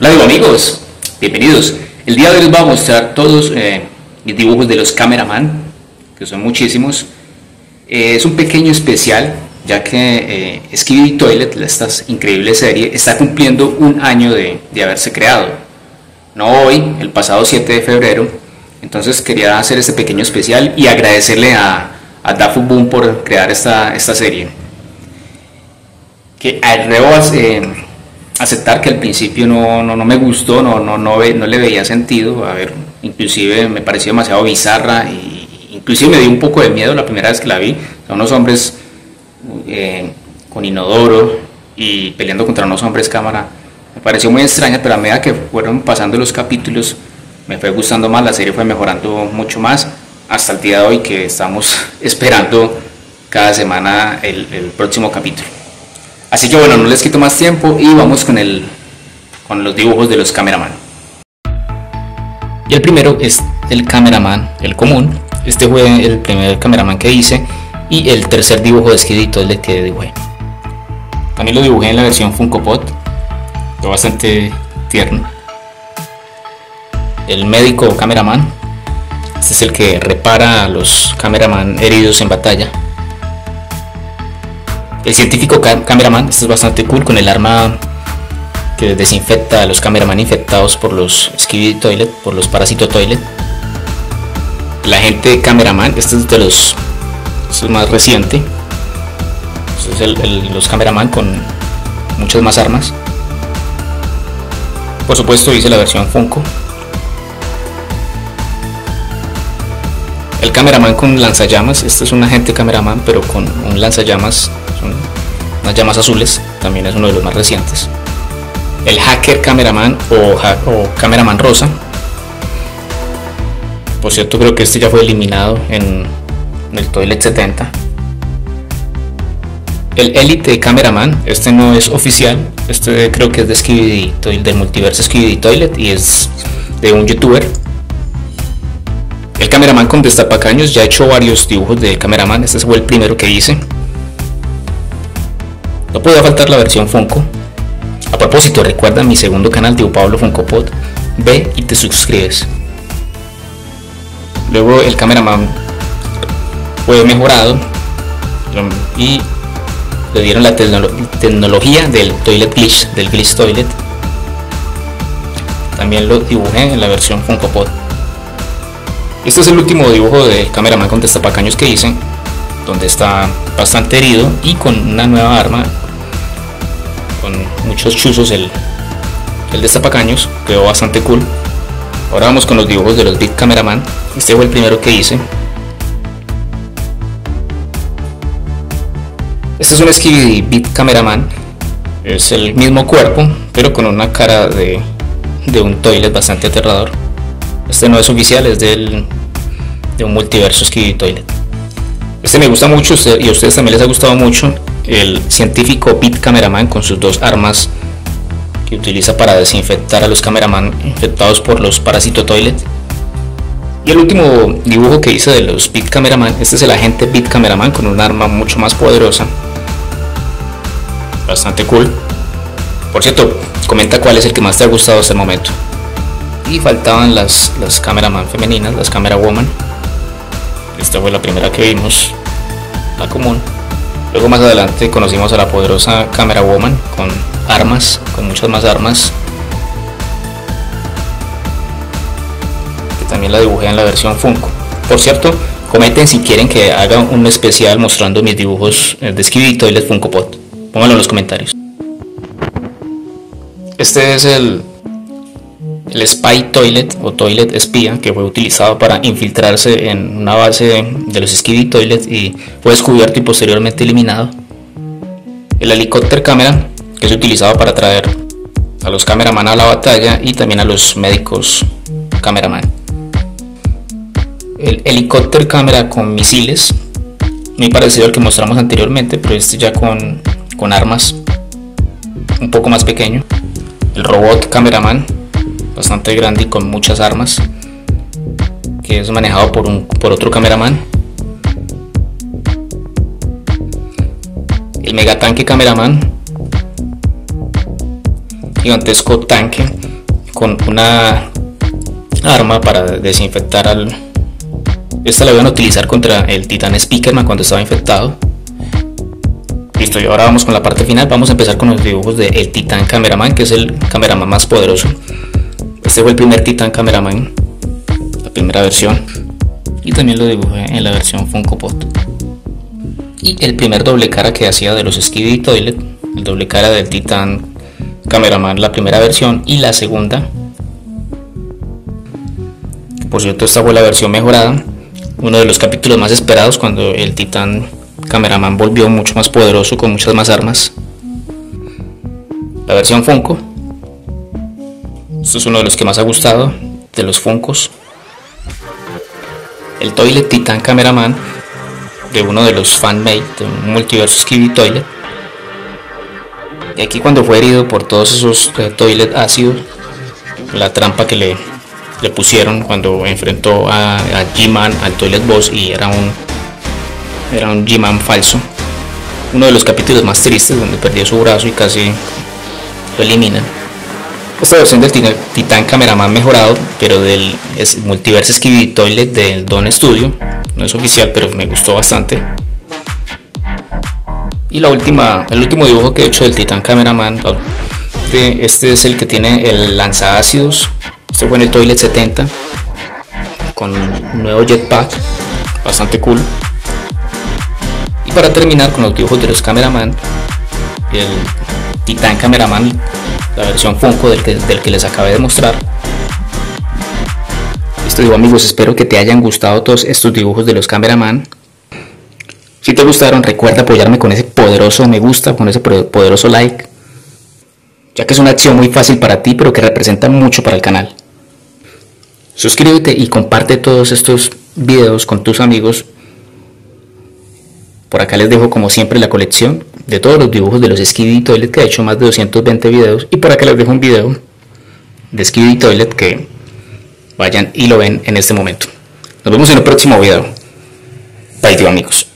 Hola amigos, bienvenidos. El día de hoy les voy a mostrar todos mis dibujos de los cameraman, que son muchísimos. Es un pequeño especial, ya que Skibidi Toilet, esta increíble serie, está cumpliendo un año de haberse creado. No hoy, el pasado 7 de febrero. Entonces quería hacer este pequeño especial y agradecerle a Dafu Boom por crear esta serie. Que aceptar que al principio no me gustó, no le veía sentido, inclusive me pareció demasiado bizarra, e inclusive me dio un poco de miedo la primera vez que la vi. Son unos hombres con inodoro y peleando contra unos hombres cámara. Me pareció muy extraña, pero a medida que fueron pasando los capítulos me fue gustando más, la serie fue mejorando mucho más hasta el día de hoy, que estamos esperando cada semana el próximo capítulo. Así que bueno, no les quito más tiempo y vamos con los dibujos de los cameraman. Y el primero es el cameraman, el común. Este fue el primer cameraman que hice y el tercer dibujo de Skibidi Toilet que dibujé. También lo dibujé en la versión Funko Pop, fue bastante tierno. El médico cameraman, este es el que repara a los cameraman heridos en batalla. El científico cameraman, este es bastante cool, con el arma que desinfecta a los cameraman infectados por los Skibidi Toilet, por los Parásito Toilet. El agente cameraman, este es de los, este es más reciente. Este es los cameraman con muchas más armas. Por supuesto hice la versión Funko. El cameraman con lanzallamas, este es un agente cameraman pero con un lanzallamas, unas llamas azules, también es uno de los más recientes. El hacker cameraman o cameraman rosa, por cierto creo que este ya fue eliminado en el Toilet 70. El elite cameraman, este no es oficial, este creo que es de Skibidi Toilet, del multiverso Skibidi Toilet, y es de un youtuber. El cameraman con destapacaños, ya he hecho varios dibujos de cameraman, este fue el primero que hice. No podía faltar la versión Funko. A propósito, recuerda mi segundo canal de Pablo Funko Pod. Ve y te suscribes. Luego el cameraman fue mejorado y le dieron la tecnología del Toilet Glitch, del Glitch Toilet. También lo dibujé en la versión Funko Pod. Este es el último dibujo del cameraman con destapacaños que hice, donde está bastante herido y con una nueva arma, con muchos chuzos, el destapacaños, quedó bastante cool. Ahora vamos con los dibujos de los Big Cameraman. Este fue el primero que hice. Este es un Skibidi Big Cameraman, es el mismo cuerpo pero con una cara de un toilet bastante aterrador. Este no es oficial, es de un multiverso Skibidi Toilet. Este me gusta mucho y a ustedes también les ha gustado mucho. El científico Big Cameraman con sus dos armas que utiliza para desinfectar a los cameraman infectados por los Parásito Toilet. Y el último dibujo que hice de los Big Cameraman, este es el agente Big Cameraman con un arma mucho más poderosa. Bastante cool. Por cierto, comenta cuál es el que más te ha gustado hasta el momento. Y faltaban las cameraman femeninas, las camera woman. Esta fue la primera que vimos, la común. Luego más adelante conocimos a la poderosa Camera Woman con armas, con muchas más armas, que también la dibujé en la versión Funko. Por cierto, comenten si quieren que haga un especial mostrando mis dibujos de Skibidi Toilet Funko Pop. Pónganlo en los comentarios. Este es el Spy Toilet o Toilet Espía, que fue utilizado para infiltrarse en una base de los Skibidi Toilet y fue descubierto y posteriormente eliminado. El Helicóptero Camera, que es utilizado para traer a los cameraman a la batalla y también a los médicos cameraman. El Helicóptero Camera con misiles, muy parecido al que mostramos anteriormente, pero este ya con armas, un poco más pequeño. El Robot Cameraman, bastante grande y con muchas armas, que es manejado por otro cameraman. El Megatanque Cameraman, gigantesco tanque con una arma para desinfectar al... Esta la van a utilizar contra el titán Spikerman cuando estaba infectado. Listo, y ahora vamos con la parte final. Vamos a empezar con los dibujos del titán Cameraman, que es el cameraman más poderoso. Este fue el primer titán Cameraman, la primera versión, y también lo dibujé en la versión Funko Pop. Y el primer doble cara que hacía de los Skibidi Toilet, el doble cara del titán Cameraman, la primera versión, y la segunda, por cierto esta fue la versión mejorada, uno de los capítulos más esperados cuando el titán Cameraman volvió mucho más poderoso con muchas más armas. La versión Funko, esto es uno de los que más ha gustado de los Funkos, el Toilet Titan Cameraman de uno de los fanmade de un multiverso Skibidi Toilet. Y aquí cuando fue herido por todos esos Toilet ácidos, la trampa que le pusieron cuando enfrentó a G-Man, al Toilet Boss, y era un G-Man falso. Uno de los capítulos más tristes, donde perdió su brazo y casi lo eliminan. Esta versión del Titán Cameraman mejorado, pero del multiverso Skibidi Toilet del Don Studio. No es oficial, pero me gustó bastante. Y el último dibujo que he hecho del Titán Cameraman, este es el que tiene el lanzaácidos. Este fue en el Toilet 70, con un nuevo jetpack, bastante cool. Y para terminar con los dibujos de los Cameraman, el Titán Cameraman, la versión Funko del que les acabé de mostrar. Listo, digo amigos, espero que te hayan gustado todos estos dibujos de los Cameraman. Si te gustaron, recuerda apoyarme con ese poderoso me gusta, con ese poderoso like, ya que es una acción muy fácil para ti, pero que representa mucho para el canal. Suscríbete y comparte todos estos videos con tus amigos. Por acá les dejo como siempre la colección de todos los dibujos de los Skibidi Toilet, que he hecho más de 220 videos, y por acá les dejo un video de Skibidi Toilet que vayan y lo ven en este momento. Nos vemos en el próximo video. Bye, tío, amigos.